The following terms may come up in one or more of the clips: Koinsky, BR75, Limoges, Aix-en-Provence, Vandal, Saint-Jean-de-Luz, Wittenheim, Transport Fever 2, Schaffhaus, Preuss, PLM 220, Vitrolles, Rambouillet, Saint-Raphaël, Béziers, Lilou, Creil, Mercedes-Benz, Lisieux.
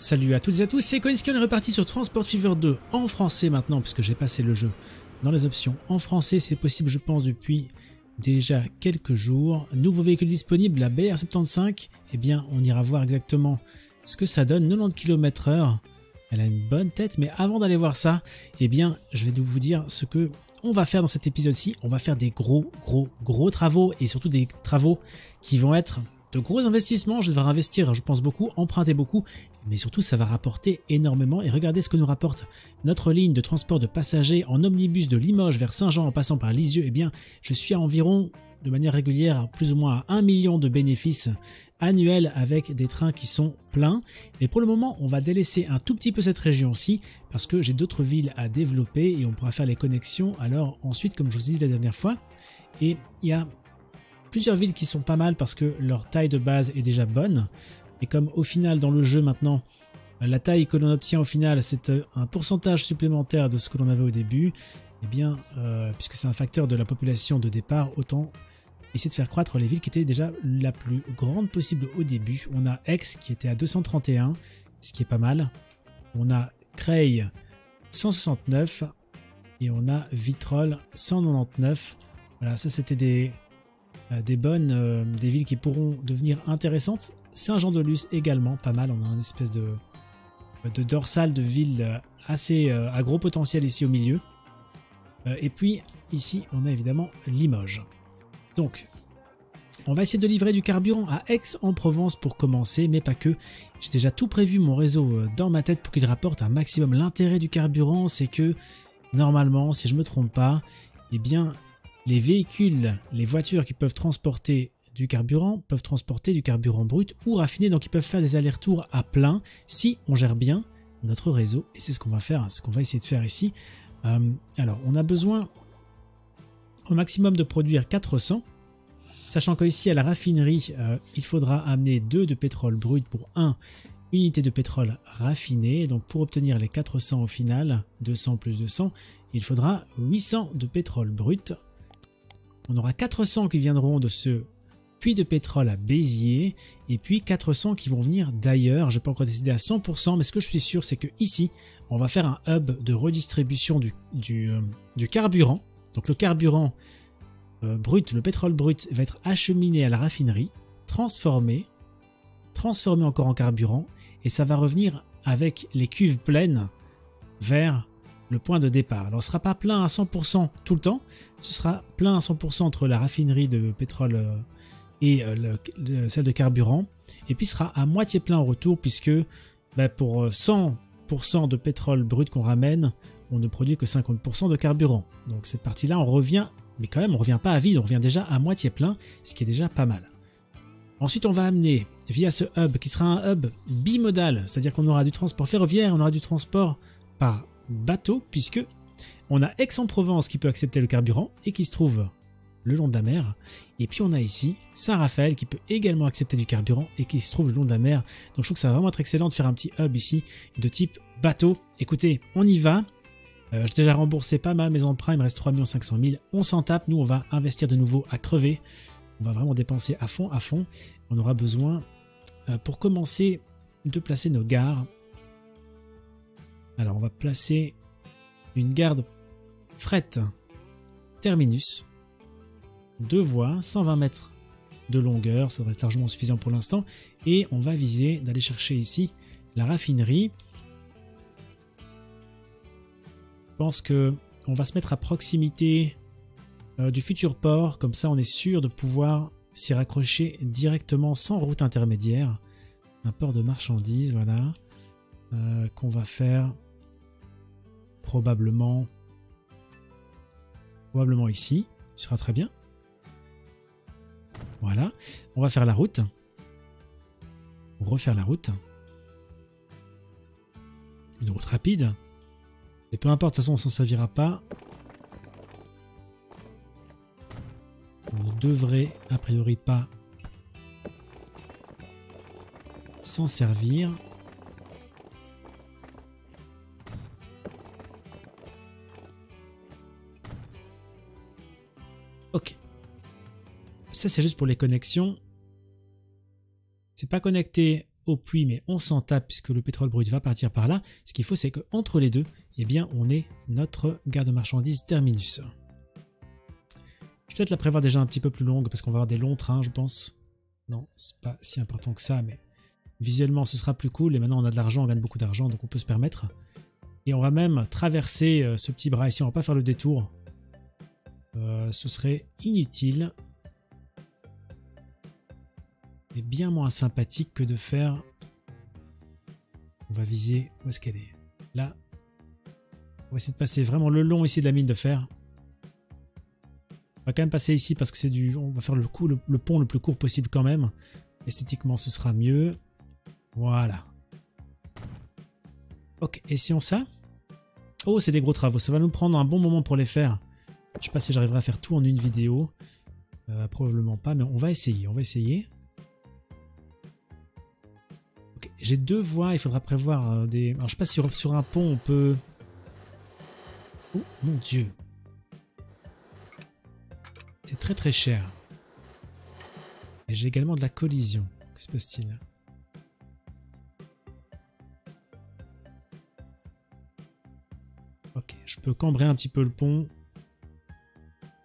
Salut à toutes et à tous, c'est Koinsky, on est reparti sur Transport Fever 2 en français maintenant, puisque j'ai passé le jeu dans les options en français, c'est possible je pense depuis déjà quelques jours. Nouveau véhicule disponible, la BR75, eh bien on ira voir exactement ce que ça donne, 90 km/h, elle a une bonne tête, mais avant d'aller voir ça, eh bien je vais vous dire ce que on va faire dans cet épisode-ci. On va faire des gros travaux, et surtout des travaux qui vont être de gros investissements. Je vais devoir investir, je pense, beaucoup, emprunter beaucoup, mais surtout ça va rapporter énormément. Et regardez ce que nous rapporte notre ligne de transport de passagers en omnibus de Limoges vers Saint-Jean en passant par Lisieux. Eh bien, je suis à environ, de manière régulière, plus ou moins à 1 million de bénéfices annuels avec des trains qui sont pleins. Mais pour le moment, on va délaisser un tout petit peu cette région-ci parce que j'ai d'autres villes à développer et on pourra faire les connexions. Alors ensuite, comme je vous ai dit la dernière fois, et il y a plusieurs villes qui sont pas mal parce que leur taille de base est déjà bonne. Et comme au final dans le jeu maintenant, la taille que l'on obtient au final c'est un pourcentage supplémentaire de ce que l'on avait au début, et bien puisque c'est un facteur de la population de départ, autant essayer de faire croître les villes qui étaient déjà la plus grande possible au début. On a Aix qui était à 231, ce qui est pas mal. On a Creil 169 et on a Vitrolles 199. Voilà, ça c'était des villes qui pourront devenir intéressantes. Saint-Jean-de-Luz également, pas mal. On a une espèce de dorsale de ville assez à gros potentiel ici au milieu. Et puis ici, on a évidemment Limoges. Donc, on va essayer de livrer du carburant à Aix-en-Provence pour commencer, mais pas que. J'ai déjà tout prévu, mon réseau, dans ma tête pour qu'il rapporte un maximum. L'intérêt du carburant, c'est que, normalement, si je me trompe pas, eh bien, les véhicules, les voitures qui peuvent transporter du carburant, brut ou raffiné, donc ils peuvent faire des allers-retours à plein si on gère bien notre réseau. Et c'est ce qu'on va faire, ce qu'on va essayer de faire ici. Alors, on a besoin au maximum de produire 400, sachant qu'ici à la raffinerie, il faudra amener 2 de pétrole brut pour 1 unité de pétrole raffiné. Donc pour obtenir les 400 au final, 200 plus 200, il faudra 800 de pétrole brut. On aura 400 qui viendront de ce puits de pétrole à Béziers et puis 400 qui vont venir d'ailleurs. Je n'ai pas encore décidé à 100%, mais ce que je suis sûr, c'est que ici, on va faire un hub de redistribution du carburant. Donc le carburant brut, le pétrole brut, va être acheminé à la raffinerie, transformé encore en carburant, et ça va revenir avec les cuves pleines vers le point de départ. Alors, ce ne sera pas plein à 100% tout le temps, ce sera plein à 100% entre la raffinerie de pétrole et celle de carburant, et puis ce sera à moitié plein au retour, puisque pour 100% de pétrole brut qu'on ramène, on ne produit que 50% de carburant. Donc cette partie-là, on revient, mais quand même, on ne revient pas à vide, on revient déjà à moitié plein, ce qui est déjà pas mal. Ensuite, on va amener, via ce hub, qui sera un hub bimodal, c'est-à-dire qu'on aura du transport ferroviaire, on aura du transport par bateau, puisque on a Aix-en-Provence qui peut accepter le carburant et qui se trouve le long de la mer, et puis on a ici Saint-Raphaël qui peut également accepter du carburant et qui se trouve le long de la mer. Donc je trouve que ça va vraiment être excellent de faire un petit hub ici de type bateau. Écoutez, on y va. J'ai déjà remboursé pas mal mes emprunts, il me reste 3 500 000, on s'en tape, nous on va investir de nouveau à crever, on va vraiment dépenser à fond on aura besoin pour commencer de placer nos gares. Alors on va placer une gare de fret terminus, 2 voies, 120 mètres de longueur, ça devrait être largement suffisant pour l'instant, et on va viser d'aller chercher ici la raffinerie. Je pense que on va se mettre à proximité du futur port, comme ça on est sûr de pouvoir s'y raccrocher directement sans route intermédiaire. Un port de marchandises, voilà, qu'on va faire probablement ici, ce sera très bien. Voilà, on va faire la route, on refaire la route, une route rapide, et peu importe, de toute façon on s'en servira pas. On ne devrait a priori pas s'en servir. Ok. Ça c'est juste pour les connexions. C'est pas connecté au puits, mais on s'en tape puisque le pétrole brut va partir par là. Ce qu'il faut, c'est qu'entre les deux, eh bien, on ait notre gare de marchandises terminus. Je vais peut-être la prévoir déjà un petit peu plus longue parce qu'on va avoir des longs trains, je pense. Non, c'est pas si important que ça, mais visuellement, ce sera plus cool. Et maintenant, on a de l'argent, on gagne beaucoup d'argent, donc on peut se permettre. Et on va même traverser ce petit bras ici, on va pas faire le détour. Ce serait inutile. Et bien moins sympathique que de faire... On va viser... Où est-ce qu'elle est? Là. On va essayer de passer vraiment le long ici de la mine de fer. On va quand même passer ici parce que c'est du... On va faire le pont le plus court possible quand même. Esthétiquement, ce sera mieux. Voilà. Ok, et si on ça? Oh, c'est des gros travaux. Ça va nous prendre un bon moment pour les faire. Je sais pas si j'arriverai à faire tout en une vidéo. Probablement pas, mais on va essayer. On va essayer. Okay, j'ai deux voies. Il faudra prévoir des... Alors, je sais pas si sur un pont, on peut... Oh, mon Dieu. C'est très très cher. Et j'ai également de la collision. Que se passe-t-il ? Ok, je peux cambrer un petit peu le pont.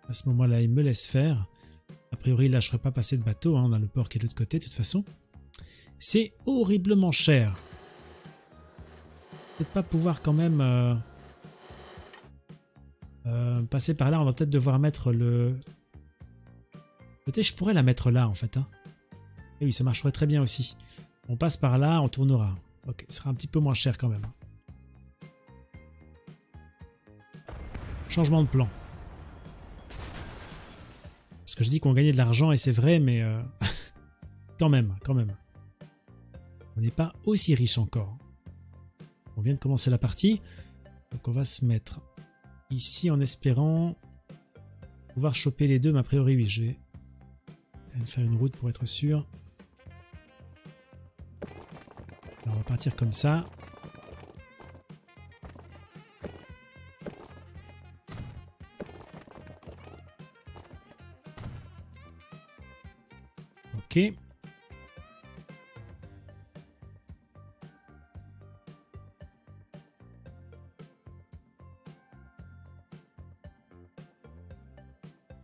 À ce moment-là, il me laisse faire. A priori, là, je ne ferai pas passer de bateau. Hein. On a le port qui est de l'autre côté, de toute façon. C'est horriblement cher. Peut-être pas pouvoir quand même passer par là. On va peut-être devoir mettre le... Peut-être je pourrais la mettre là, en fait. Hein. Et oui, ça marcherait très bien aussi. On passe par là, on tournera. Ok, ce sera un petit peu moins cher quand même. Changement de plan. Parce que je dis qu'on gagnait de l'argent et c'est vrai, mais quand même, quand même. On n'est pas aussi riche encore. On vient de commencer la partie. Donc on va se mettre ici en espérant pouvoir choper les deux. Mais a priori, oui, je vais faire une route pour être sûr. Alors on va partir comme ça. Okay.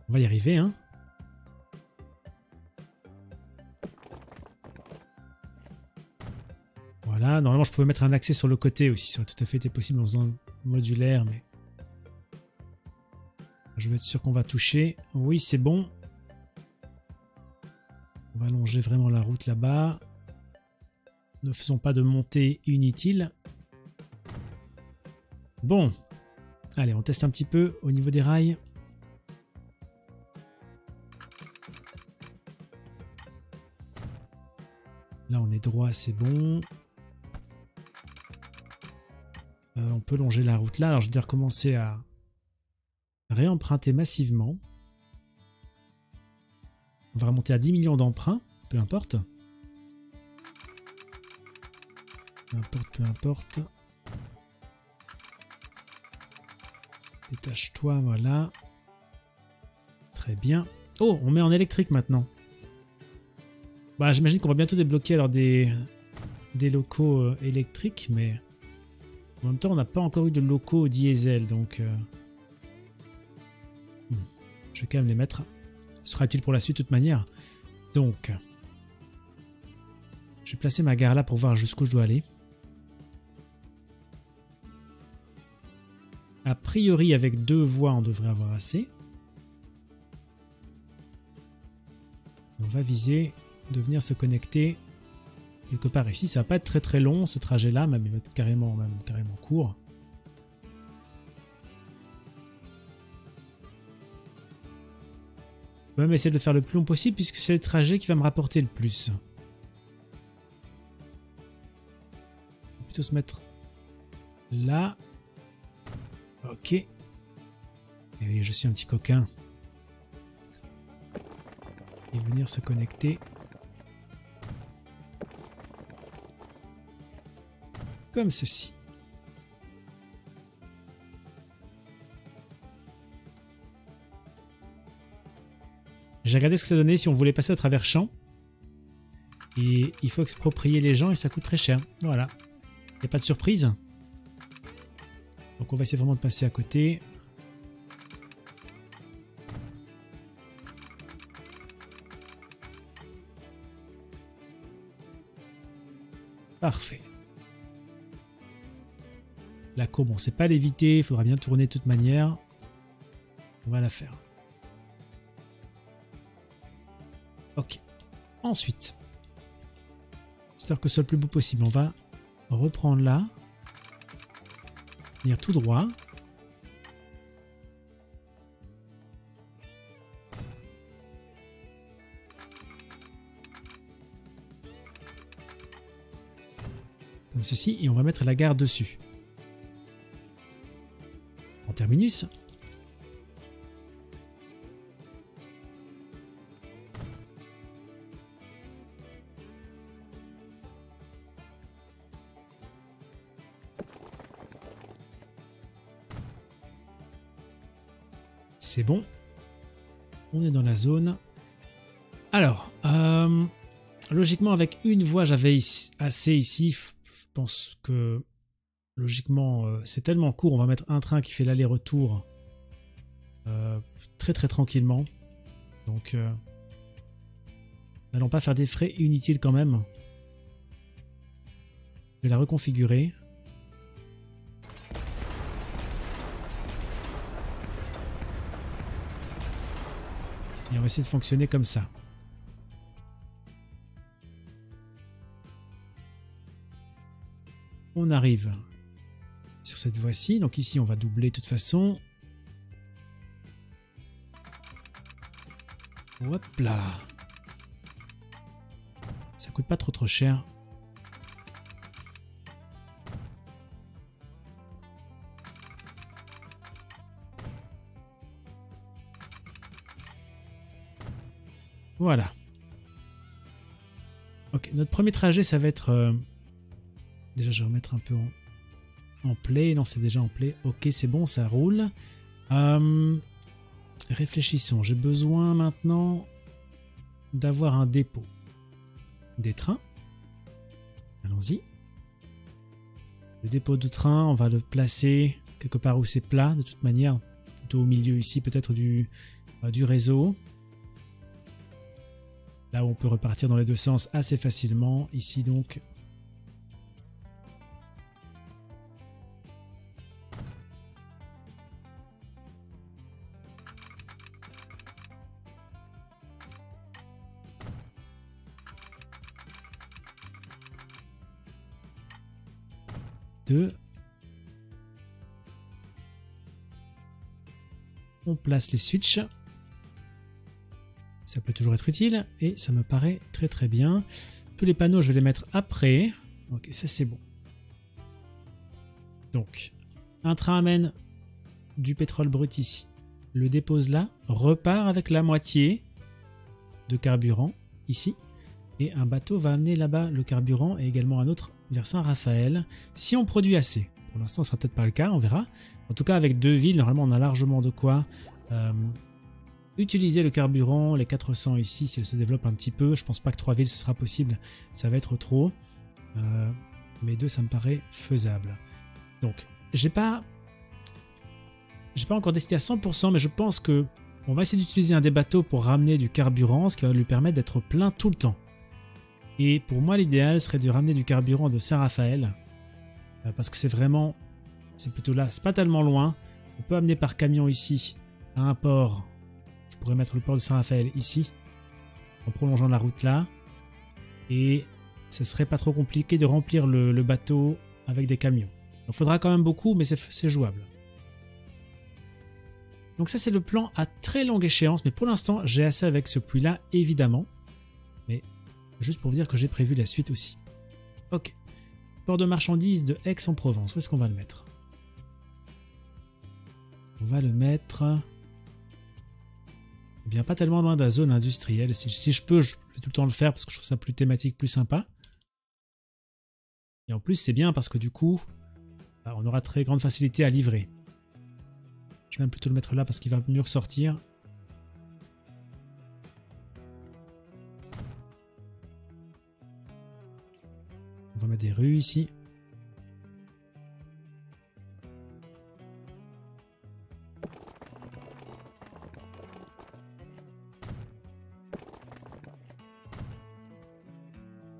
On va y arriver, hein. Voilà, normalement je pouvais mettre un accès sur le côté aussi, ça aurait tout à fait été possible en faisant modulaire, mais... Je vais être sûr qu'on va toucher. Oui, c'est bon. On va allonger vraiment la route là-bas. Ne faisons pas de montée inutile. Bon. Allez, on teste un petit peu au niveau des rails. Là, on est droit, c'est bon. On peut longer la route là. Alors, je vais recommencer à réemprunter massivement. On va remonter à 10 millions d'emprunts, peu importe. Peu importe, peu importe. Détache-toi, voilà. Très bien. Oh, on met en électrique maintenant. Bah, j'imagine qu'on va bientôt débloquer alors des locaux électriques, mais en même temps, on n'a pas encore eu de locaux diesel, donc... Je vais quand même les mettre... Ce sera utile pour la suite de toute manière. Donc, je vais placer ma gare là pour voir jusqu'où je dois aller. A priori, avec deux voies, on devrait avoir assez. On va viser de venir se connecter quelque part ici. Ça va pas être très très long ce trajet là, même il va être carrément court. Je peux même essayer de le faire le plus long possible puisque c'est le trajet qui va me rapporter le plus. On va plutôt se mettre là. Ok. Et oui, je suis un petit coquin. Et venir se connecter. Comme ceci. J'ai regardé ce que ça donnait si on voulait passer à travers champs. Et il faut exproprier les gens et ça coûte très cher. Voilà. Il n'y a pas de surprise. Donc on va essayer vraiment de passer à côté. Parfait. La courbe, on ne sait pas l'éviter. Il faudra bien tourner de toute manière. On va la faire. Ok. Ensuite, histoire que ce soit le plus beau possible, on va reprendre là. Venir tout droit. Comme ceci. Et on va mettre la gare dessus. En terminus. C'est bon, on est dans la zone. Alors, logiquement, avec une voie, j'avais assez ici. Je pense que, logiquement, c'est tellement court. On va mettre un train qui fait l'aller-retour très tranquillement. Donc, n'allons pas faire des frais inutiles quand même. Je vais la reconfigurer. Et on va essayer de fonctionner comme ça. On arrive sur cette voie-ci. Donc ici, on va doubler de toute façon. Hop là. Ça coûte pas trop cher. Voilà. Ok, notre premier trajet, ça va être... Déjà, je vais remettre un peu en play. Non, c'est déjà en play. Ok, c'est bon, ça roule. Réfléchissons. J'ai besoin maintenant d'avoir un dépôt des trains. Allons-y. Le dépôt de train, on va le placer quelque part où c'est plat. De toute manière, plutôt au milieu ici, peut-être du réseau. Là où on peut repartir dans les deux sens assez facilement. Ici donc. Deux. On place les switches. Ça peut toujours être utile et ça me paraît très bien. Tous les panneaux, je vais les mettre après. Ok, ça c'est bon. Donc, un train amène du pétrole brut ici, le dépose là, repart avec la moitié de carburant ici. Et un bateau va amener là-bas le carburant et également un autre vers Saint-Raphaël. Si on produit assez, pour l'instant ce sera peut-être pas le cas, on verra. En tout cas avec deux villes, normalement on a largement de quoi... utiliser le carburant, les 400 ici, si elle se développe un petit peu. Je pense pas que 3 villes ce sera possible, ça va être trop. Mais 2, ça me paraît faisable. Donc, j'ai pas encore décidé à 100%, mais je pense que on va essayer d'utiliser un des bateaux pour ramener du carburant, ce qui va lui permettre d'être plein tout le temps. Et pour moi, l'idéal serait de ramener du carburant de Saint-Raphaël, parce que c'est vraiment, c'est plutôt là, c'est pas tellement loin. On peut amener par camion ici à un port. Je pourrais mettre le port de Saint-Raphaël ici, en prolongeant la route là. Et ce serait pas trop compliqué de remplir le bateau avec des camions. Il faudra quand même beaucoup, mais c'est jouable. Donc ça, c'est le plan à très longue échéance. Mais pour l'instant, j'ai assez avec ce puits-là, évidemment. Mais juste pour vous dire que j'ai prévu la suite aussi. Ok. Port de marchandises de Aix-en-Provence. Où est-ce qu'on va le mettre? On va le mettre... bien, pas tellement loin de la zone industrielle. Si je peux, je vais tout le temps le faire parce que je trouve ça plus thématique, plus sympa. Et en plus, c'est bien parce que du coup, on aura très grande facilité à livrer. Je vais même plutôt le mettre là parce qu'il va mieux ressortir. termes des rues ici.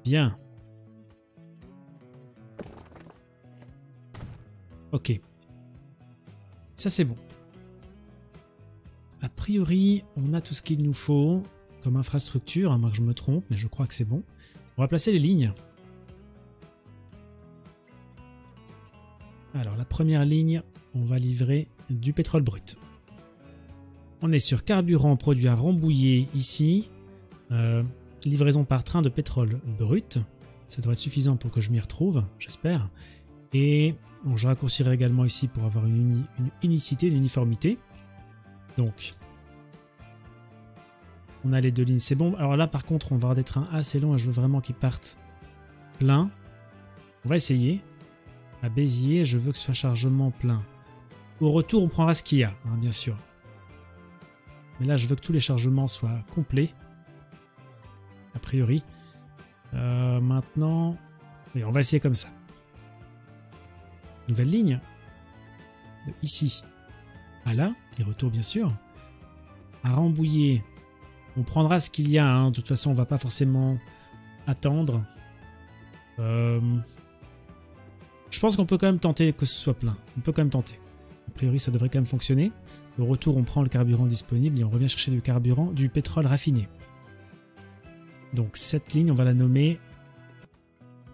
Bien. Ok. Ça c'est bon. A priori, on a tout ce qu'il nous faut comme infrastructure, à moins que je me trompe, mais je crois que c'est bon. On va placer les lignes. Alors la première ligne, on va livrer du pétrole brut. On est sur carburant produit à Rambouillet ici. Livraison par train de pétrole brut. Ça devrait être suffisant pour que je m'y retrouve, j'espère. Et bon, je raccourcirai également ici pour avoir une unicité, une uniformité. Donc, on a les deux lignes, c'est bon. Alors là, par contre, on va avoir des trains assez longs et je veux vraiment qu'ils partent plein. On va essayer. À Béziers, je veux que ce soit chargement plein. Au retour, on prendra ce qu'il y a, hein, bien sûr. Mais là, je veux que tous les chargements soient complets. A priori. Maintenant, et on va essayer comme ça. Nouvelle ligne. De ici à là. Et retour, bien sûr. À Rambouillet, on prendra ce qu'il y a. Hein. De toute façon, on va pas forcément attendre. Je pense qu'on peut quand même tenter que ce soit plein. On peut quand même tenter. A priori, ça devrait quand même fonctionner. Au retour, on prend le carburant disponible et on revient chercher du carburant, du pétrole raffiné. Donc cette ligne, on va la nommer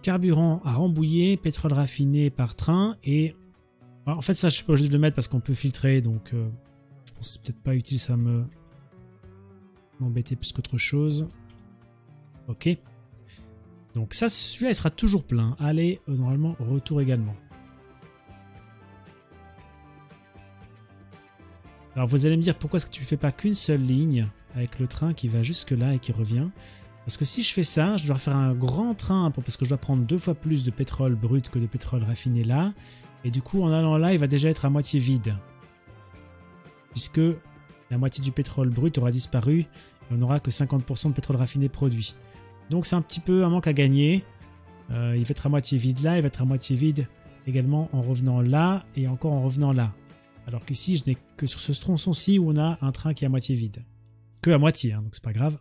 carburant à Rambouillet, pétrole raffiné par train. Et alors, en fait, ça, je suis pas obligé de le mettre parce qu'on peut filtrer. Donc je pense que c'est peut-être pas utile, ça m'embêter plus qu'autre chose. Ok. Donc ça, celui-là, il sera toujours plein. Allez, normalement, retour également. Alors vous allez me dire, pourquoi est-ce que tu fais pas qu'une seule ligne avec le train qui va jusque là et qui revient? Parce que si je fais ça, je dois faire un grand train parce que je dois prendre 2 fois plus de pétrole brut que de pétrole raffiné là. Et du coup, en allant là, il va déjà être à moitié vide. Puisque la moitié du pétrole brut aura disparu et on n'aura que 50% de pétrole raffiné produit. Donc c'est un petit peu un manque à gagner. Il va être à moitié vide là, il va être à moitié vide également en revenant là et encore en revenant là. Alors qu'ici, je n'ai que sur ce tronçon-ci où on a un train qui est à moitié vide. Que à moitié, hein, donc c'est pas grave.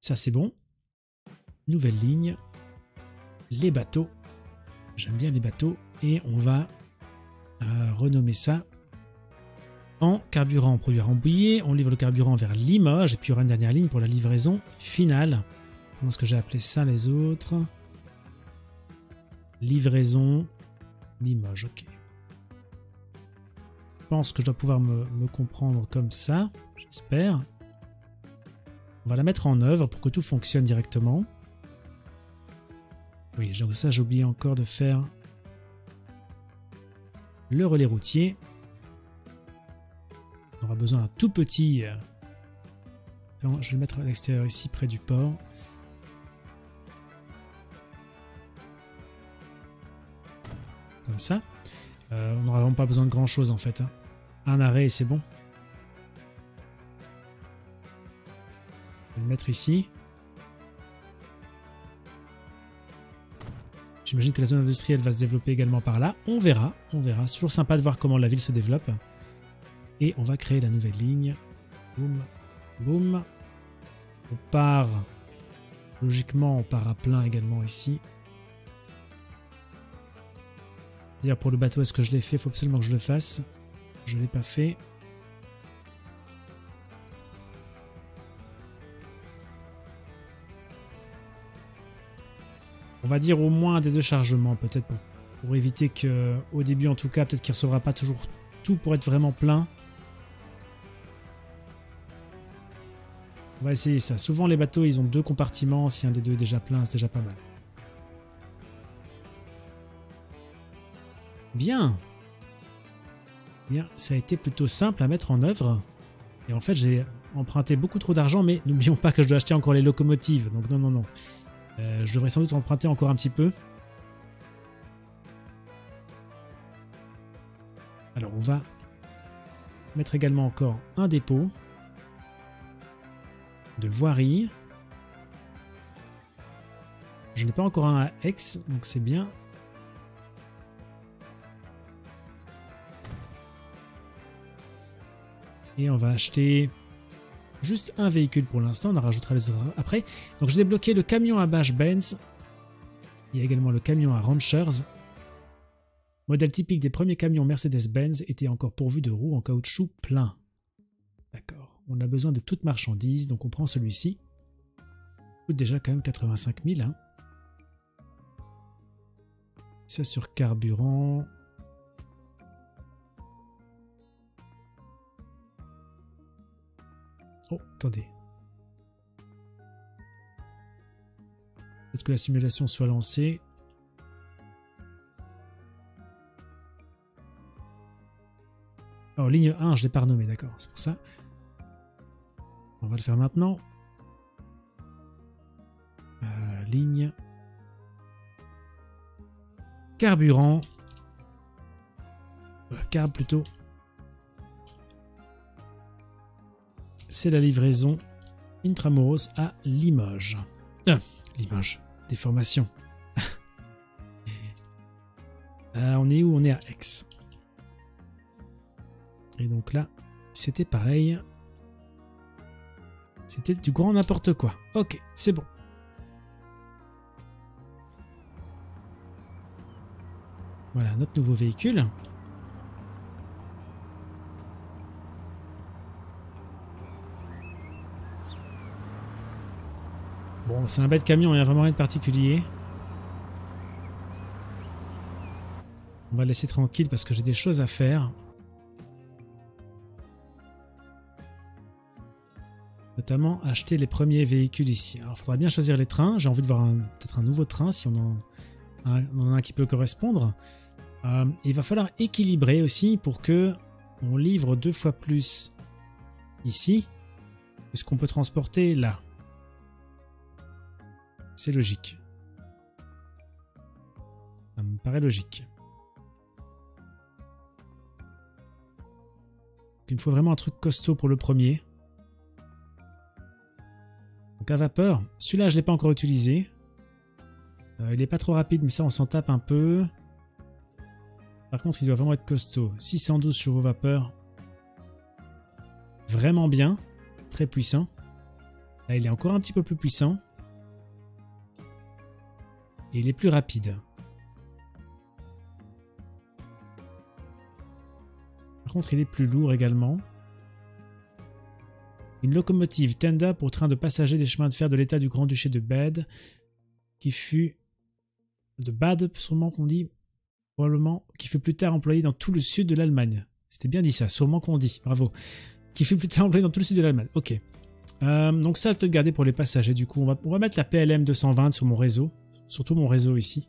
Ça c'est bon. Nouvelle ligne. Les bateaux. J'aime bien les bateaux. Et on va renommer ça en carburant. On produit à Rambouillet. On livre le carburant vers Limoges. Et puis il y aura une dernière ligne pour la livraison finale. Comment est-ce que j'ai appelé ça les autres? Livraison Limoges, ok. Je pense que je dois pouvoir me comprendre comme ça, j'espère. On va la mettre en œuvre pour que tout fonctionne directement. Oui, donc ça, j'ai oublié encore de faire le relais routier. On aura besoin d'un tout petit... Non, je vais le mettre à l'extérieur ici, près du port. Comme ça. On n'aura vraiment pas besoin de grand chose en fait. Hein. Un arrêt et c'est bon. Je vais le mettre ici. J'imagine que la zone industrielle va se développer également par là. On verra, on verra. C'est toujours sympa de voir comment la ville se développe. Et on va créer la nouvelle ligne. Boum, boum. On part. Logiquement, on part à plein également ici. D'ailleurs, pour le bateau, est-ce que je l'ai fait? Il faut absolument que je le fasse. Je ne l'ai pas fait. On va dire au moins des 2 chargements, peut-être, pour éviter que, au début en tout cas, peut-être qu'il ne recevra pas toujours tout pour être vraiment plein. On va essayer ça. Souvent, les bateaux, ils ont 2 compartiments. Si un des 2 est déjà plein, c'est déjà pas mal. Bien. Bien, ça a été plutôt simple à mettre en œuvre. Et en fait, j'ai emprunté beaucoup trop d'argent, mais n'oublions pas que je dois acheter encore les locomotives. Donc non, non, non. Je devrais sans doute emprunter encore un petit peu. Alors, on va mettre également encore un dépôt de voirie. J'en ai pas encore un à Aix, donc c'est bien. Et on va acheter juste un véhicule pour l'instant, on en rajoutera les autres après. Donc je débloquais le camion à Bash-Benz. Il y a également le camion à Ranchers. Modèle typique des premiers camions Mercedes-Benz, était encore pourvu de roues en caoutchouc plein. D'accord. On a besoin de toute marchandise, donc on prend celui-ci. Il coûte déjà quand même 85 000. Hein. Ça sur carburant. Oh, attendez. Peut-être que la simulation soit lancée. Alors, ligne 1, je ne l'ai pas renommée, d'accord, c'est pour ça. On va le faire maintenant. Ligne. Carburant. Carb plutôt. C'est la livraison intramuros à Limoges. Limoges, des formations. On est où? On est à Aix. Et donc là, c'était pareil. C'était du grand n'importe quoi. Ok, c'est bon. Voilà notre nouveau véhicule. Bon, c'est un bête camion, il n'y a vraiment rien de particulier. On va le laisser tranquille parce que j'ai des choses à faire. Notamment acheter les premiers véhicules ici. Alors il faudra bien choisir les trains. J'ai envie de voir peut-être un nouveau train si on en a un qui peut correspondre. Il va falloir équilibrer aussi pour que on livre deux fois plus ici que ce qu'on peut transporter là. C'est logique. Ça me paraît logique. Donc, il me faut vraiment un truc costaud pour le premier. Donc à vapeur, celui-là je ne l'ai pas encore utilisé. Il n'est pas trop rapide mais ça on s'en tape un peu. Par contre il doit vraiment être costaud. 612 chevaux vapeur. Vraiment bien. Très puissant. Là il est encore un petit peu plus puissant. Et il est plus rapide. Par contre il est plus lourd également. Une locomotive Tenda pour train de passagers des chemins de fer de l'état du Grand-Duché de Bade, qui fut de Bade, sûrement qu'on dit, probablement, qui fut plus tard employée dans tout le sud de l'Allemagne. C'était bien dit ça, sûrement qu'on dit, bravo. Qui fut plus tard employée dans tout le sud de l'Allemagne, ok. Donc ça, je vais peut-être garder pour les passagers, du coup. On va mettre la PLM 220 sur mon réseau, surtout mon réseau ici.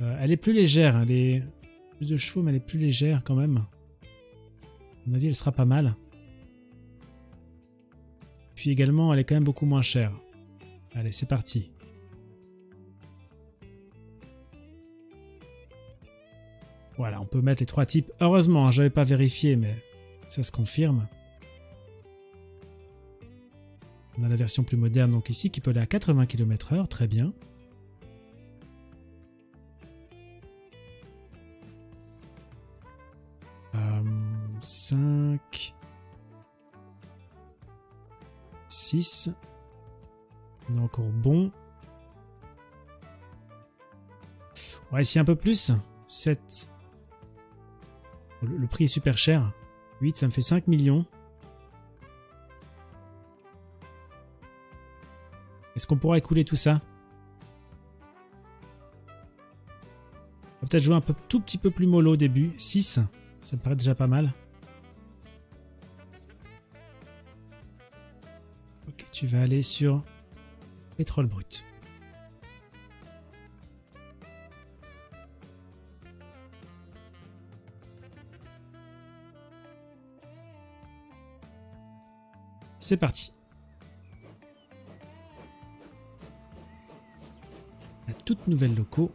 Elle est plus légère, elle est plus de chevaux, mais elle est plus légère quand même. À mon avis, elle sera pas mal. Puis également, elle est quand même beaucoup moins chère. Allez, c'est parti. Voilà, on peut mettre les trois types. Heureusement, j'avais pas vérifié, mais ça se confirme. On a la version plus moderne, donc ici, qui peut aller à 80 km/h. Très bien. On est encore bon. On va essayer un peu plus. 7. Le prix est super cher. 8, ça me fait 5 millions. Est-ce qu'on pourra écouler tout ça? On va peut-être jouer un peu, tout petit peu plus mollo au début. 6, ça me paraît déjà pas mal. Tu vas aller sur pétrole brut. C'est parti. La toute nouvelle loco.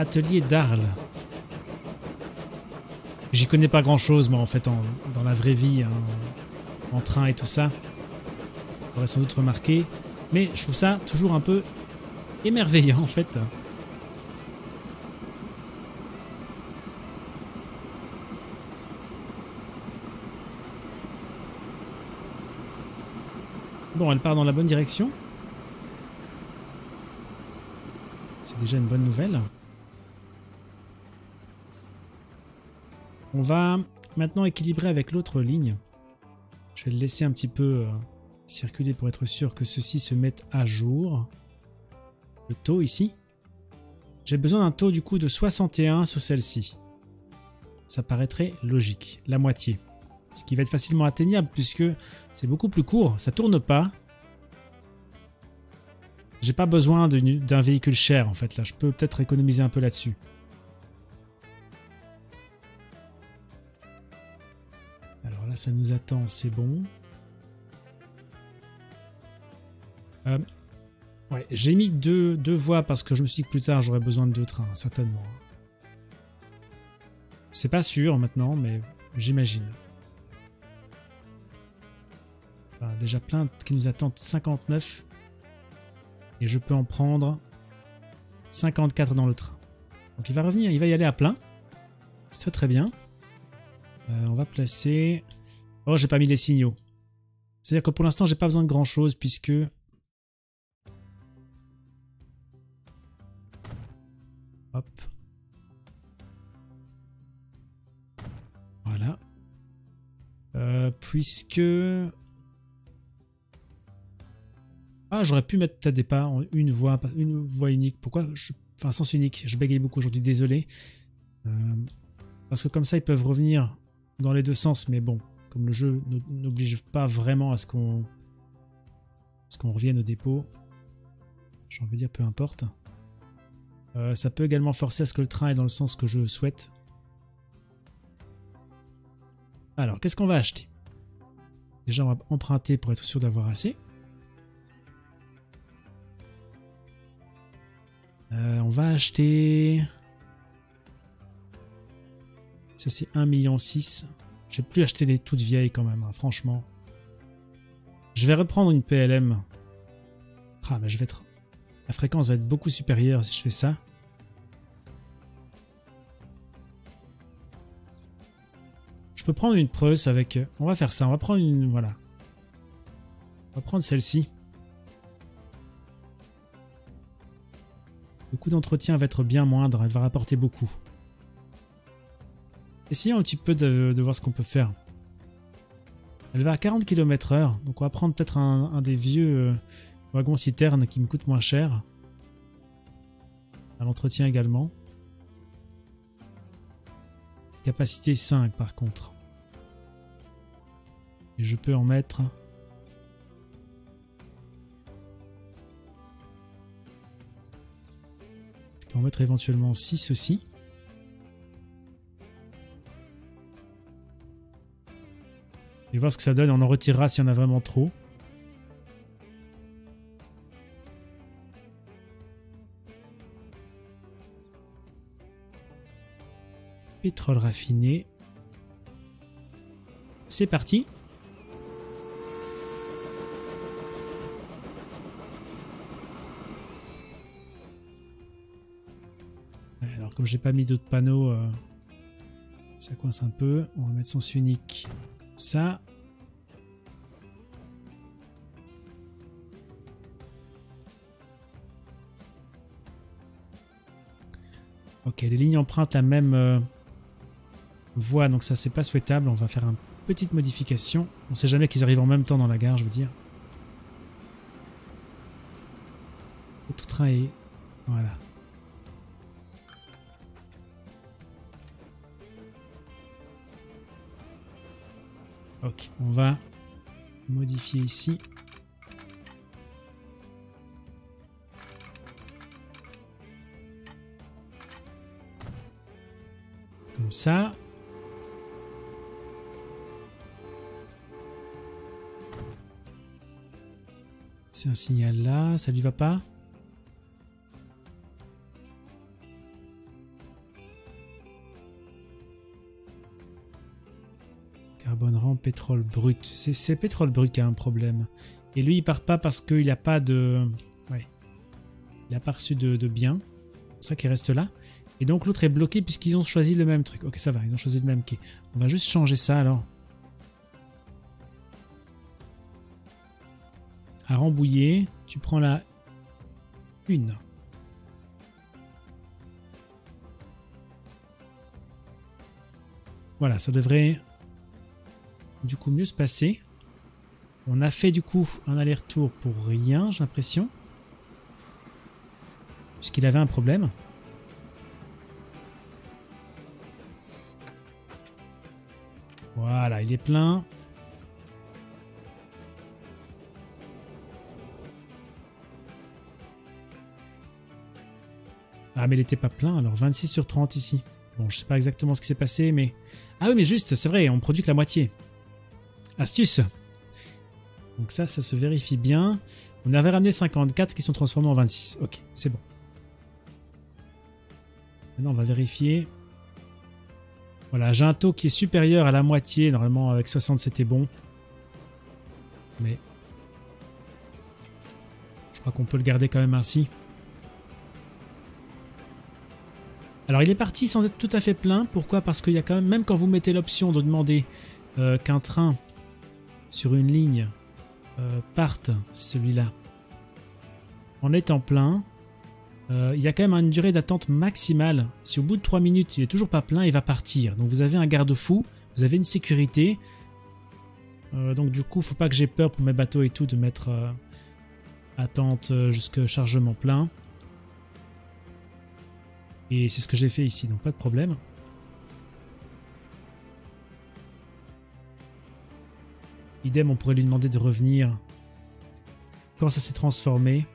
atelier d'Arles. J'y connais pas grand chose, moi, en fait, dans la vraie vie, hein, en train et tout ça. Vous l'aurez sans doute remarqué. Mais je trouve ça toujours un peu émerveillant, en fait. Bon, elle part dans la bonne direction. C'est déjà une bonne nouvelle. On va maintenant équilibrer avec l'autre ligne. Je vais le laisser un petit peu circuler pour être sûr que ceci se mette à jour. Le taux ici. J'ai besoin d'un taux du coup de 61 sur celle-ci. Ça paraîtrait logique, la moitié. Ce qui va être facilement atteignable puisque c'est beaucoup plus court, ça tourne pas. J'ai pas besoin d'un véhicule cher en fait là, je peux peut-être économiser un peu là-dessus. Alors là ça nous attend, c'est bon. Ouais, j'ai mis deux voies parce que je me suis dit que plus tard j'aurais besoin de 2 trains, certainement. C'est pas sûr maintenant, mais j'imagine. Enfin, déjà plein qui nous attendent 59. Et je peux en prendre 54 dans le train. Donc il va revenir, il va y aller à plein. C'est très très bien. On va placer... Oh, j'ai pas mis les signaux. C'est-à-dire que pour l'instant, j'ai pas besoin de grand-chose puisque... Hop. Voilà. Puisque... Ah, j'aurais pu mettre peut-être des pas, une voie unique. Pourquoi je... Enfin, sens unique. Je bégaye beaucoup aujourd'hui, désolé. Parce que comme ça, ils peuvent revenir dans les deux sens. Mais bon, comme le jeu n'oblige pas vraiment à ce qu'on revienne au dépôt, j'ai envie de dire peu importe. Ça peut également forcer à ce que le train aille dans le sens que je souhaite. Alors, qu'est-ce qu'on va acheter? Déjà, on va emprunter pour être sûr d'avoir assez. On va acheter... Ça c'est 1,6 million. J'ai plus acheté les toutes vieilles quand même, hein, franchement. Je vais reprendre une PLM. Ah mais je vais être... La fréquence va être beaucoup supérieure si je fais ça. Je peux prendre une Preuss avec... On va faire ça, on va prendre une... Voilà. On va prendre celle-ci. Le coût d'entretien va être bien moindre, elle va rapporter beaucoup. Essayons un petit peu de voir ce qu'on peut faire. Elle va à 40 km/h, donc on va prendre peut-être un des vieux wagons citernes qui me coûte moins cher. À l'entretien également. Capacité 5 par contre. Et je peux en mettre... Je peux en mettre éventuellement 6 aussi. Et voir ce que ça donne, on en retirera s'il y en a vraiment trop. Pétrole raffiné. C'est parti. Alors comme j'ai pas mis d'autres panneaux, ça coince un peu. On va mettre sens unique. Ça. Ok, les lignes empruntent la même voie, donc ça c'est pas souhaitable. On va faire une petite modification. On sait jamais qu'ils arrivent en même temps dans la gare, je veux dire. L'autre train est... Voilà. Ok, on va modifier ici. Comme ça. C'est un signal là, ça lui va pas? carbonera en pétrole brut. C'est pétrole brut qui a un problème. Et lui, il part pas parce qu'il n'a pas de... Ouais. Il n'a pas reçu de bien. C'est pour ça qu'il reste là. Et donc l'autre est bloqué puisqu'ils ont choisi le même truc. Ok, ça va, ils ont choisi le même quai. On va juste changer ça alors. À Rambouillet, tu prends la 1. Voilà, ça devrait du coup mieux se passer. On a fait du coup un aller-retour pour rien, j'ai l'impression. Puisqu'il avait un problème. Voilà, il est plein. Ah mais il n'était pas plein, alors 26 sur 30 ici. Bon, je sais pas exactement ce qui s'est passé, mais... Ah oui, mais juste, c'est vrai, on produit que la moitié. Astuce. Donc ça, ça se vérifie bien. On avait ramené 54 qui sont transformés en 26. Ok, c'est bon. Maintenant, on va vérifier. Voilà, j'ai un taux qui est supérieur à la moitié. Normalement, avec 60, c'était bon. Mais... je crois qu'on peut le garder quand même ainsi. Alors il est parti sans être tout à fait plein. Pourquoi? Parce qu'il y a quand même, même quand vous mettez l'option de demander qu'un train sur une ligne parte, celui-là, en étant plein, il y a quand même une durée d'attente maximale. Si au bout de 3 minutes il n'est toujours pas plein, il va partir. Donc vous avez un garde-fou, vous avez une sécurité. Donc du coup, faut pas que j'ai peur pour mes bateaux et tout de mettre attente jusqu'à chargement plein. Et c'est ce que j'ai fait ici, donc pas de problème. Idem, on pourrait lui demander de revenir quand ça s'est transformé.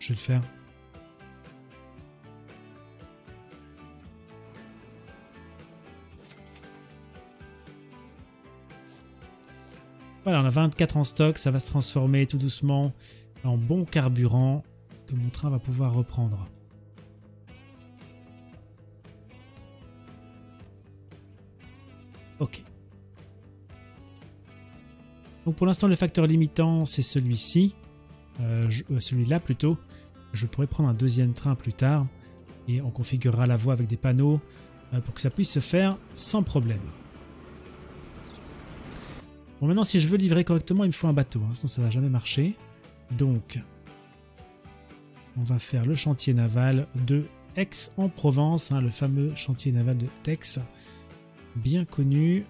Je vais le faire. Voilà, on a 24 en stock, ça va se transformer tout doucement en bon carburant. Que mon train va pouvoir reprendre. Ok. Donc pour l'instant le facteur limitant c'est celui-ci, celui-là plutôt. Je pourrais prendre un deuxième train plus tard et on configurera la voie avec des panneaux pour que ça puisse se faire sans problème. Bon, maintenant si je veux livrer correctement il me faut un bateau, hein, sinon ça va jamais marcher. Donc on va faire le chantier naval de Aix-en-Provence, hein, le fameux chantier naval de Aix, bien connu.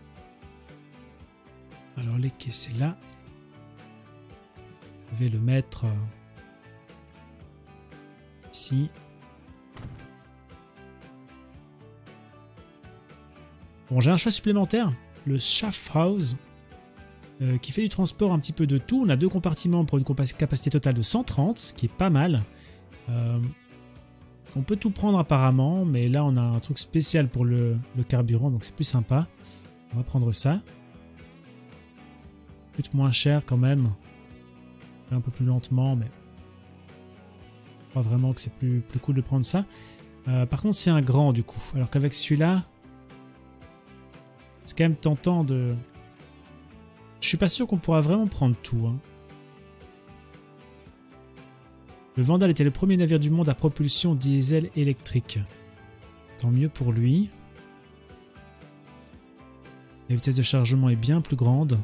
Alors les quais c'est là. Je vais le mettre ici. Bon, j'ai un choix supplémentaire, le Schaffhaus, qui fait du transport un petit peu de tout. On a 2 compartiments pour une capacité totale de 130, ce qui est pas mal. On peut tout prendre apparemment, mais là on a un truc spécial pour le carburant, donc c'est plus sympa. On va prendre ça. Coûte moins cher quand même. Un peu plus lentement, mais je crois vraiment que c'est plus cool de prendre ça. Par contre c'est un grand du coup, alors qu'avec celui-là, c'est quand même tentant de... Je suis pas sûr qu'on pourra vraiment prendre tout, hein. Le Vandal était le premier navire du monde à propulsion diesel électrique. Tant mieux pour lui. La vitesse de chargement est bien plus grande.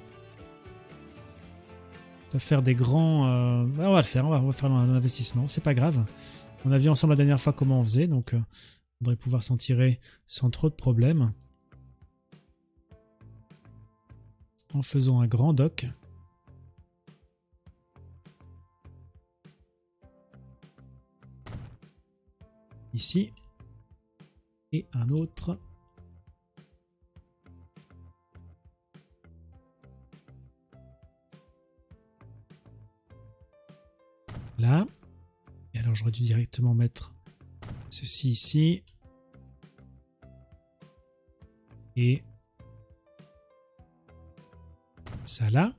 On va faire des grands... on va le faire, on va faire un investissement, c'est pas grave. On a vu ensemble la dernière fois comment on faisait, donc on devrait pouvoir s'en tirer sans trop de problèmes. En faisant un grand dock. Ici et un autre là. Et alors j'aurais dû directement mettre ceci ici et ça là.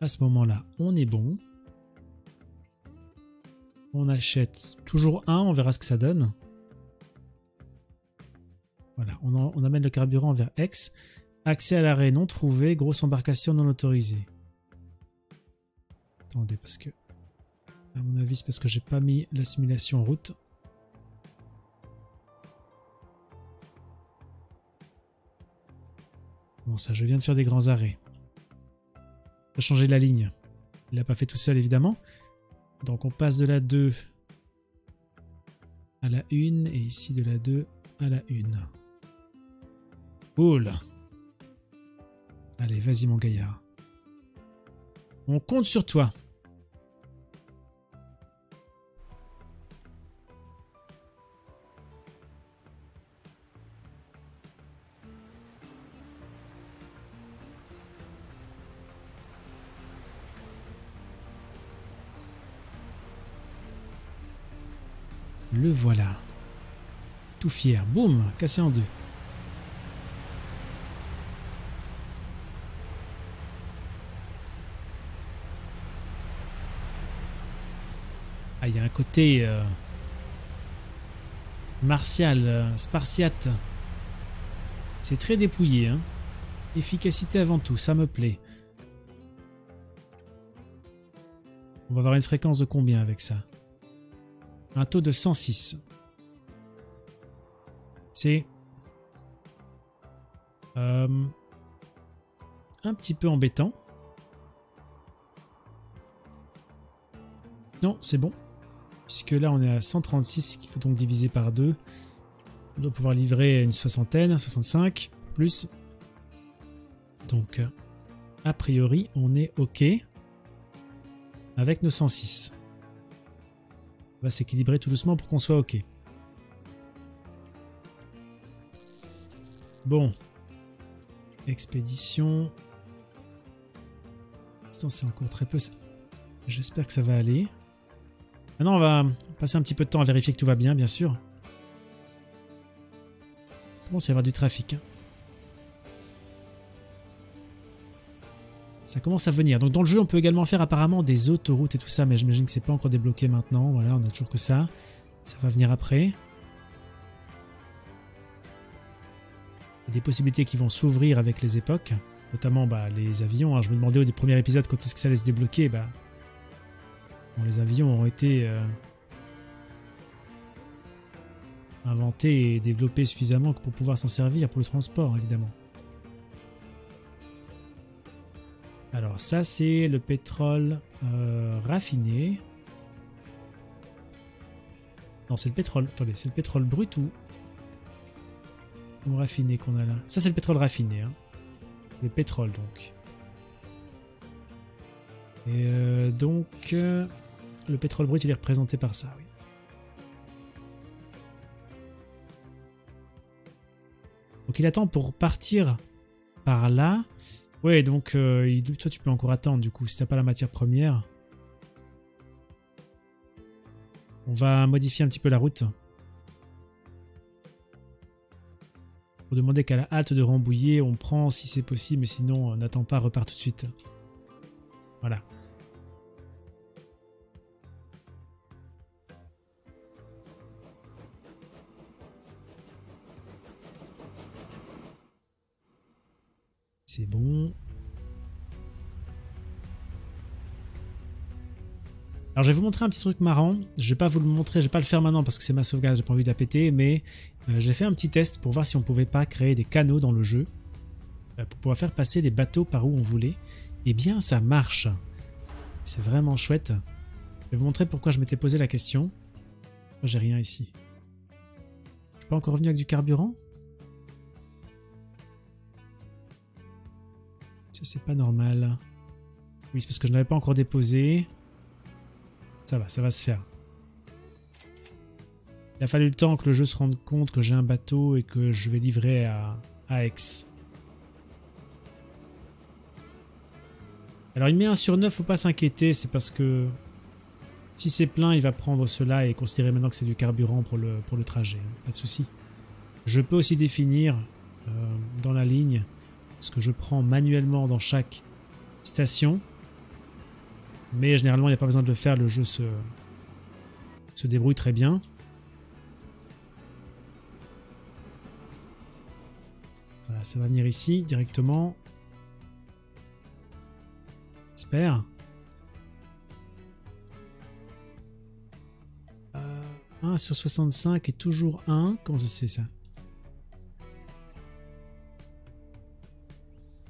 À ce moment là on est bon. On achète toujours un, on verra ce que ça donne. Voilà, on amène le carburant vers Aix. Accès à l'arrêt non trouvé, grosse embarcation non autorisée. Attendez, parce que... à mon avis, c'est parce que j'ai pas mis la simulation en route. Bon, ça, je viens de faire des grands arrêts. Il a changé de la ligne. Il l'a pas fait tout seul, évidemment. Donc, on passe de la 2 à la 1, et ici de la 2 à la 1. Cool! Allez, vas-y, mon gaillard. On compte sur toi. Le voilà. Tout fier. Boum, cassé en deux. Ah, il y a un côté martial, spartiate. C'est très dépouillé, hein. Efficacité avant tout, ça me plaît. On va avoir une fréquence de combien avec ça? Un taux de 106. C'est un petit peu embêtant. Non, c'est bon. Puisque là, on est à 136, qu'il faut donc diviser par 2. On doit pouvoir livrer une soixantaine, 65, plus. Donc, a priori, on est OK avec nos 106. On va s'équilibrer tout doucement pour qu'on soit OK. Bon. Expédition. C'est encore très peu. J'espère que ça va aller. Maintenant, on va passer un petit peu de temps à vérifier que tout va bien, bien sûr. Il commence à y avoir du trafic. Hein. Ça commence à venir. Donc dans le jeu, on peut également faire apparemment des autoroutes et tout ça, mais j'imagine que c'est pas encore débloqué maintenant. Voilà, on a toujours que ça. Ça va venir après. Il y a des possibilités qui vont s'ouvrir avec les époques, notamment bah, les avions. Hein. Je me demandais au premier épisode quand est-ce que ça allait se débloquer. Bah, bon, les avions ont été inventés et développés suffisamment pour pouvoir s'en servir pour le transport, évidemment. Alors ça, c'est le pétrole raffiné. Non, c'est le pétrole. Attendez, c'est le pétrole brut ou non raffiné qu'on a là? Ça, c'est le pétrole raffiné. Hein. Le pétrole, donc. Et donc, le pétrole brut, il est représenté par ça, oui. Donc il attend pour partir par là. Ouais, donc toi tu peux encore attendre du coup, si t'as pas la matière première. On va modifier un petit peu la route. Pour demander qu'à la halte de Rambouillet, on prend si c'est possible, mais sinon on n'attend pas, repart tout de suite. Voilà. C'est bon. Alors je vais vous montrer un petit truc marrant. Je vais pas vous le montrer, je vais pas le faire maintenant parce que c'est ma sauvegarde, j'ai pas envie de la péter, mais j'ai fait un petit test pour voir si on pouvait pas créer des canaux dans le jeu pour pouvoir faire passer les bateaux par où on voulait. Et bien ça marche. C'est vraiment chouette. Je vais vous montrer pourquoi je m'étais posé la question. J'ai rien ici. Je suis pas encore revenu avec du carburant. C'est pas normal. Oui, c'est parce que je n'avais pas encore déposé. Ça va se faire. Il a fallu le temps que le jeu se rende compte que j'ai un bateau et que je vais livrer à Aix. Alors il met 1 sur 9, faut pas s'inquiéter, c'est parce que si c'est plein, il va prendre cela et considérer maintenant que c'est du carburant pour le trajet. Pas de souci. Je peux aussi définir dans la ligne ce que je prends manuellement dans chaque station. Mais généralement, il n'y a pas besoin de le faire. Le jeu se débrouille très bien. ça va venir ici directement. J'espère. Sur 65 et toujours 1. Comment ça se fait ça?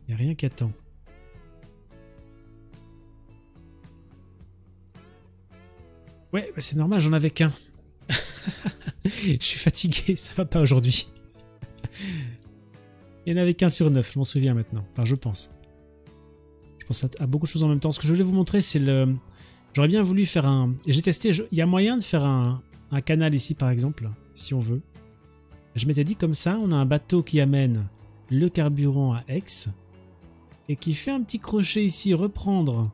Il n'y a rien qui attend. Ouais, bah c'est normal, j'en avais qu'un. Je suis fatigué, ça va pas aujourd'hui. Il n'y en avait qu'un sur 9, je m'en souviens maintenant. Enfin, je pense. Je pense à beaucoup de choses en même temps. Ce que je voulais vous montrer, c'est le... J'aurais bien voulu faire un... J'ai testé, il y a moyen de faire un canal ici par exemple, si on veut. Je m'étais dit comme ça, on a un bateau qui amène le carburant à Aix et qui fait un petit crochet ici, reprendre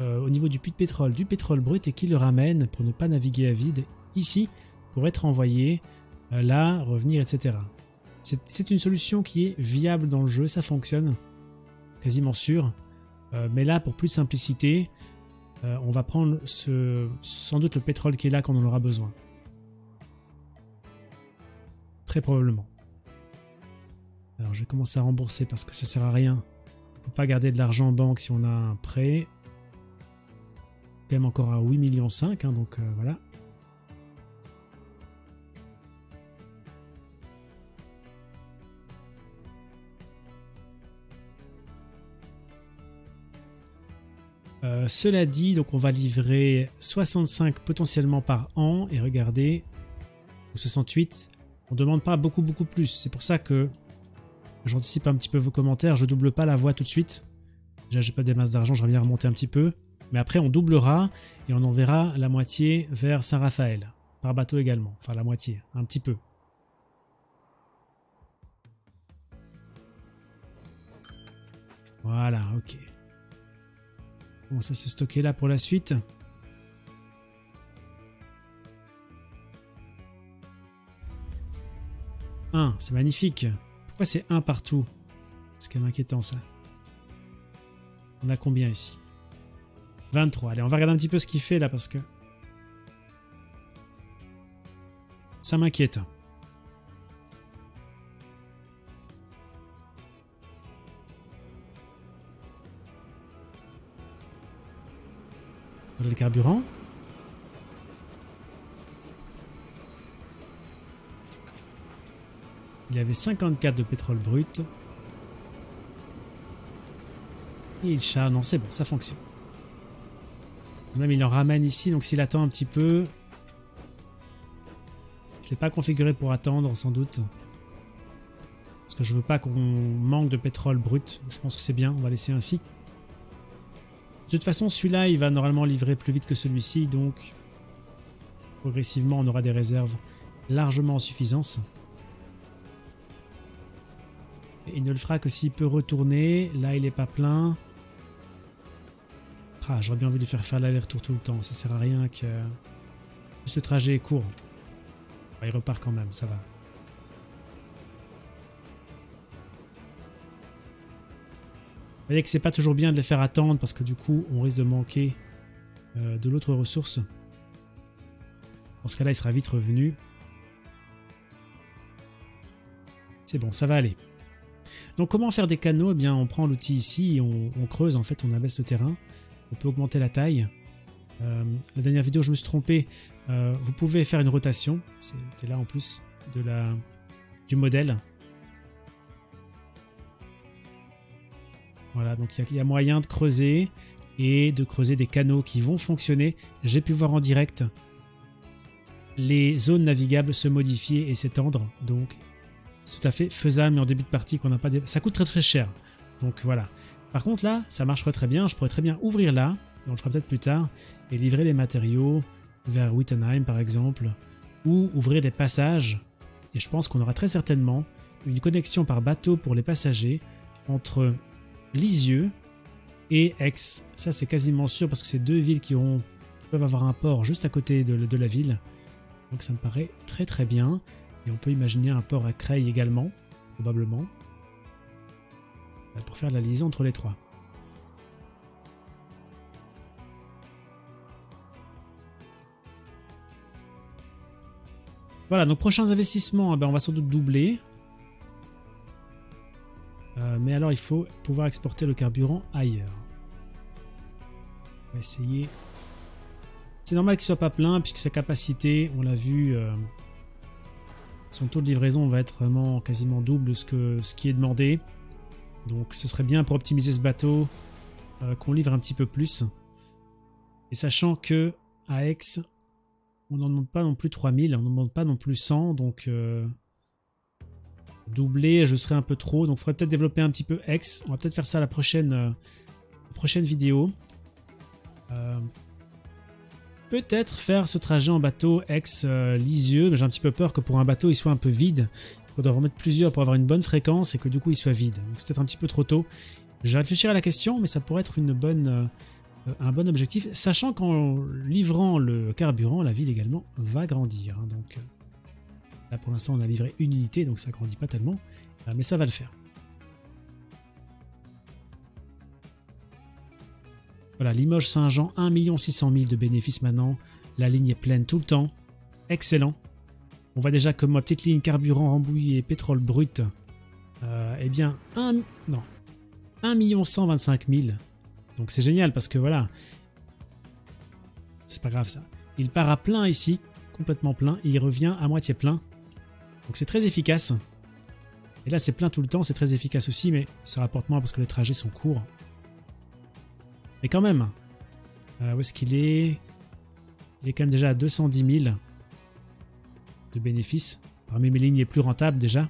au niveau du puits de pétrole, du pétrole brut, et qui le ramène pour ne pas naviguer à vide ici, pour être envoyé là, revenir, etc. C'est une solution qui est viable dans le jeu, ça fonctionne, quasiment sûr. Mais là, pour plus de simplicité, on va prendre sans doute le pétrole qui est là quand on en aura besoin. Très probablement. Alors je vais commencer à rembourser parce que ça sert à rien. On ne peut pas garder de l'argent en banque si on a un prêt. Quand même encore à 8,5 millions, hein, donc voilà. Cela dit, donc on va livrer 65 potentiellement par an, et regardez, ou 68, on ne demande pas beaucoup plus. C'est pour ça que j'anticipe un petit peu vos commentaires, je double pas la voie tout de suite. Déjà j'ai pas des masses d'argent, j'aimerais bien remonter un petit peu, mais après on doublera et on enverra la moitié vers Saint-Raphaël, par bateau également, enfin la moitié, un petit peu. Voilà, ok. Comment ça se stocker là pour la suite? Un, c'est magnifique. Pourquoi c'est un partout? C'est quand même inquiétant ça. On a combien ici? 23. Allez, on va regarder un petit peu ce qu'il fait là parce que... ça m'inquiète. Le carburant. Il avait 54 de pétrole brut. Et il charge. Non, c'est bon, ça fonctionne. Même il en ramène ici, donc s'il attend un petit peu... Je ne l'ai pas configuré pour attendre, sans doute. Parce que je veux pas qu'on manque de pétrole brut. Je pense que c'est bien, on va laisser ainsi. De toute façon, celui-là, il va normalement livrer plus vite que celui-ci, donc progressivement, on aura des réserves largement en suffisance. Et il ne le fera que s'il peut retourner. Là, il n'est pas plein. Ah, j'aurais bien voulu faire l'aller-retour tout le temps. Ça sert à rien que ce trajet est court. Enfin, il repart quand même, ça va. Vous voyez que c'est pas toujours bien de les faire attendre parce que du coup on risque de manquer de l'autre ressource. Dans ce cas-là, il sera vite revenu. C'est bon, ça va aller. Donc comment faire des canaux? Eh bien, on prend l'outil ici et on creuse, en fait, on abaisse le terrain. On peut augmenter la taille. La dernière vidéo, je me suis trompé. Vous pouvez faire une rotation. C'était là en plus du modèle. Voilà, donc il y a moyen de creuser et de creuser des canaux qui vont fonctionner. J'ai pu voir en direct les zones navigables se modifier et s'étendre. Donc, c'est tout à fait faisable, mais en début de partie, qu'on n'a pas. Ça coûte très cher. Donc voilà. Par contre, là, ça marcherait très bien. Je pourrais très bien ouvrir là, et on le fera peut-être plus tard, et livrer les matériaux vers Wittenheim par exemple, ou ouvrir des passages. Et je pense qu'on aura très certainement une connexion par bateau pour les passagers entre Lisieux et Aix. Ça c'est quasiment sûr parce que c'est deux villes qui peuvent avoir un port juste à côté de la ville. Donc ça me paraît très très bien. Et on peut imaginer un port à Creil également, probablement, pour faire la liaison entre les trois. Voilà, donc prochains investissements, on va sans doute doubler. il faut pouvoir exporter le carburant ailleurs. On va essayer. C'est normal qu'il soit pas plein puisque sa capacité, on l'a vu, son taux de livraison va être vraiment quasiment double ce qui est demandé. Donc ce serait bien pour optimiser ce bateau qu'on livre un petit peu plus. Et sachant que à Aix, on n'en demande pas non plus 3000, on n'en demande pas non plus 100, donc doubler, je serais un peu trop. Donc il faudrait peut-être développer un petit peu Aix. On va peut-être faire ça à la prochaine vidéo. Peut-être faire ce trajet en bateau Aix-Lisieux, mais j'ai un petit peu peur que pour un bateau il soit un peu vide. On doit en remettre plusieurs pour avoir une bonne fréquence et que du coup il soit vide. Donc c'est peut-être un petit peu trop tôt. Je vais réfléchir à la question, mais ça pourrait être une bonne, un bon objectif. Sachant qu'en livrant le carburant, la ville également va grandir. Hein, donc là pour l'instant on a livré une unité, donc ça grandit pas tellement, mais ça va le faire. Voilà, Limoges Saint-Jean, 1 600 000 de bénéfices maintenant. La ligne est pleine tout le temps. Excellent. On voit déjà que ma petite ligne carburant, Rambouillet et pétrole brut, eh bien, 1 125 000. Donc c'est génial parce que voilà, c'est pas grave ça. Il part à plein ici, complètement plein. Et il revient à moitié plein. Donc c'est très efficace. Et là, c'est plein tout le temps. C'est très efficace aussi, mais ça rapporte moins parce que les trajets sont courts. Mais quand même, où est-ce qu'il est? Il est quand même déjà à 210 000 de bénéfices. Parmi mes lignes les plus rentables déjà.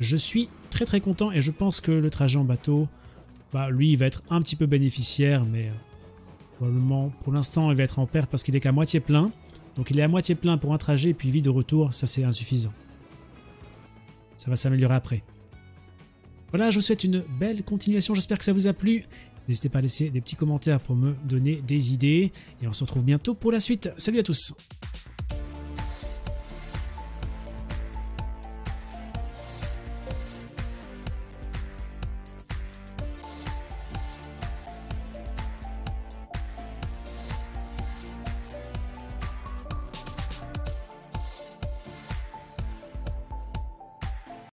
Je suis très très content et je pense que le trajet en bateau, bah, lui, il va être un petit peu bénéficiaire. Mais probablement, pour l'instant, il va être en perte parce qu'il est qu'à moitié plein. Donc il est à moitié plein pour un trajet et puis vide de retour, ça c'est insuffisant. Ça va s'améliorer après. Voilà, je vous souhaite une belle continuation. J'espère que ça vous a plu. N'hésitez pas à laisser des petits commentaires pour me donner des idées. Et on se retrouve bientôt pour la suite. Salut à tous!